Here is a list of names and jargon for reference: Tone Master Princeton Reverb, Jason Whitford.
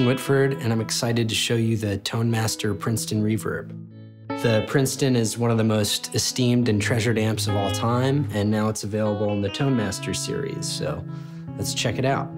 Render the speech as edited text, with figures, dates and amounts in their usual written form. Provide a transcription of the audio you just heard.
Jason Whitford, and I'm excited to show you the Tone Master Princeton Reverb. The Princeton is one of the most esteemed and treasured amps of all time, and now it's available in the Tone Master series, so let's check it out.